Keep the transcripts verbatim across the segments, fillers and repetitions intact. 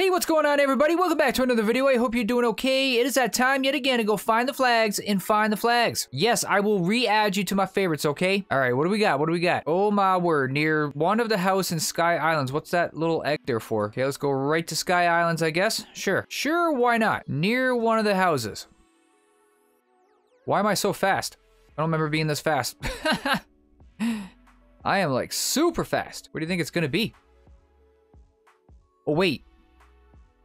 Hey, what's going on, everybody? Welcome back to another video. I hope you're doing okay. It is that time yet again to go find the flags and find the flags. Yes, I will re-add you to my favorites, okay? All right, what do we got? What do we got? Oh, my word. Near one of the house in Sky Islands. What's that little egg there for? Okay, let's go right to Sky Islands, I guess. Sure. Sure, why not? Near one of the houses. Why am I so fast? I don't remember being this fast. I am, like, super fast. What do you think it's gonna be? Oh, wait.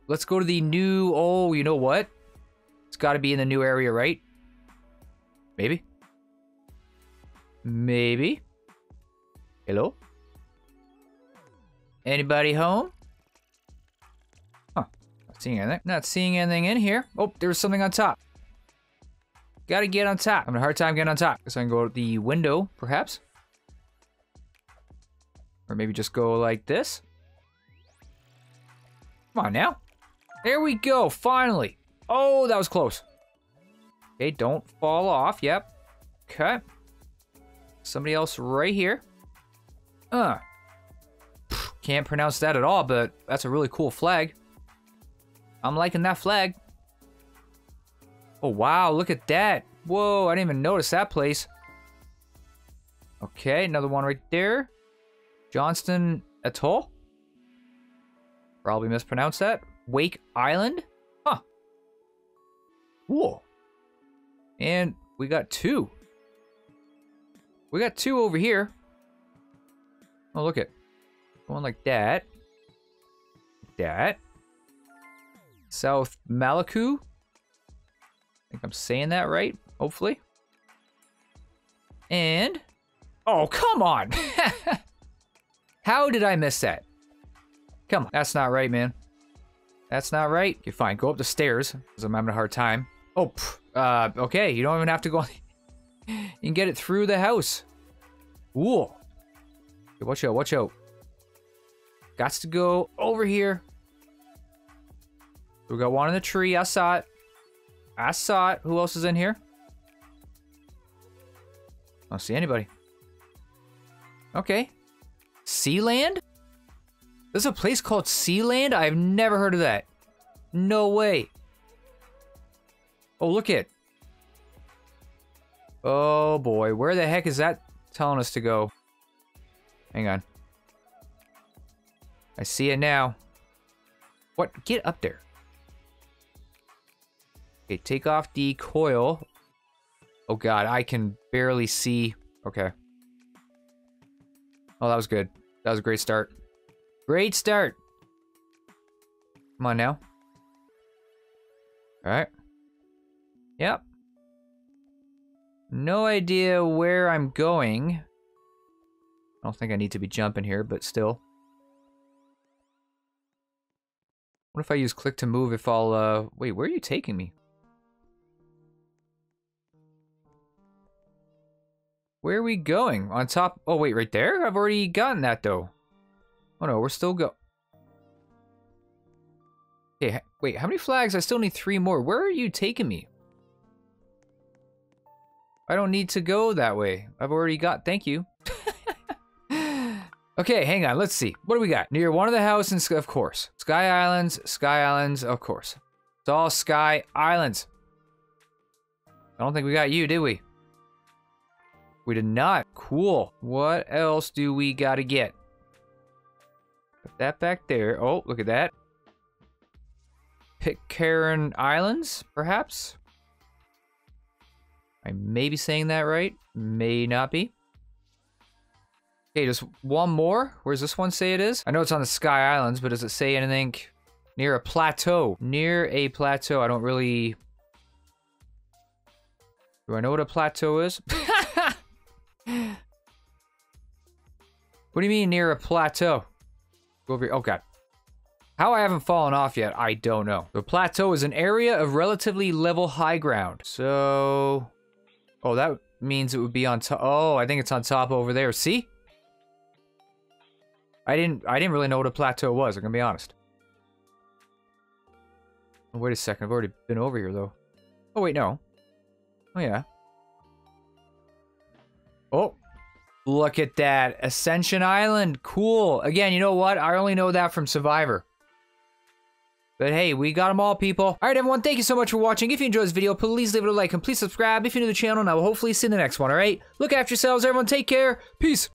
Let's go to the new... Oh, you know what? It's got to be in the new area, right? Maybe. Maybe. Hello? Anybody home? Huh. Not seeing anything. Not seeing anything in here. Oh, there was something on top. Got to get on top. I'm having a hard time getting on top. Guess I can go to the window, perhaps. Or maybe just go like this. Come on now. There we go, finally. Oh, that was close. Okay, don't fall off. Yep. Okay. Somebody else right here. Uh. Can't pronounce that at all, but that's a really cool flag. I'm liking that flag. Oh, wow. Look at that. Whoa, I didn't even notice that place. Okay, another one right there. Johnston Atoll. Probably mispronounced that. Wake Island? Huh. Whoa. And we got two. We got two over here. Oh, look it. Going like that. That. South Maluku. I think I'm saying that right, hopefully. And... Oh, come on! How did I miss that? Come on. That's not right, man. That's not right. Okay, fine. Go up the stairs, because I'm having a hard time. Oh, uh, okay. You don't even have to go... You can get it through the house. Ooh. Okay, watch out, watch out. Gots to go over here. We got one in the tree. I saw it. I saw it. Who else is in here? I don't see anybody. Okay. Sealand? There's a place called Sealand? I've never heard of that. No way. Oh, look it. Oh, boy. Where the heck is that telling us to go? Hang on. I see it now. What? Get up there. Okay, take off the coil. Oh, God. I can barely see. Okay. Oh, that was good. That was a great start. Great start. Come on now. All right. Yep. No idea where I'm going. I don't think I need to be jumping here, but still. What if I use click to move if I'll, uh... Wait, where are you taking me? Where are we going? On top... Oh, wait, right there? I've already gotten that, though. Oh no, we're still go. Okay, wait, how many flags? I still need three more. Where are you taking me? I don't need to go that way. I've already got. Thank you. Okay, hang on. Let's see. What do we got? Near one of the houses, of course. Sky Islands, Sky Islands, of course. It's all Sky Islands. I don't think we got you, did we? We did not. Cool. What else do we got to get? Put that back there. Oh, look at that. Pitcairn Islands, perhaps? I may be saying that right. May not be. Okay, just one more. Where does this one say it is? I know it's on the Sky Islands, but does it say anything? Near a plateau. Near a plateau. I don't really... Do I know what a plateau is? What do you mean near a plateau? Go over here. Oh, God. How I haven't fallen off yet, I don't know. The plateau is an area of relatively level high ground. So... Oh, that means it would be on top. Oh, I think it's on top over there. See? I didn't I didn't really know what a plateau was, I'm going to be honest. Oh, wait a second. I've already been over here, though. Oh, wait, no. Oh, yeah. Oh. Look at that. Ascension Island. Cool. Again, you know what? I only know that from Survivor. But hey, we got them all, people. All right, everyone, thank you so much for watching. If you enjoyed this video, please leave it a like and please subscribe if you're new to the channel, and I will hopefully see you in the next one, all right? Look after yourselves, everyone. Take care. Peace.